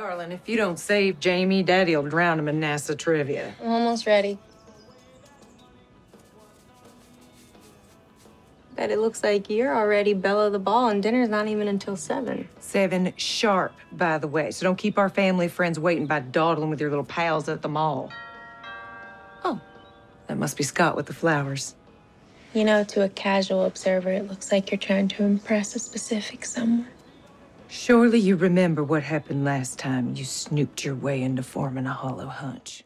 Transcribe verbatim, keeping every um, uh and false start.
Darling, if you don't save Jamie, Daddy'll drown him in NASA trivia. I'm almost ready. Bet it looks like you're already Belle of the ball, and dinner's not even until seven. Seven sharp, by the way. So don't keep our family friends waiting by dawdling with your little pals at the mall. Oh, that must be Scott with the flowers. You know, to a casual observer, it looks like you're trying to impress a specific someone. Surely you remember what happened last time you snooped your way into forming a hollow hunch.